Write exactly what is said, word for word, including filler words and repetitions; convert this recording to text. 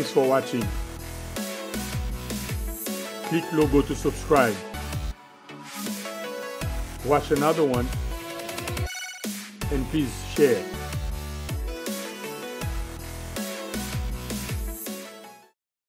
Thanks for watching. Click logo to subscribe. Watch another one and please share.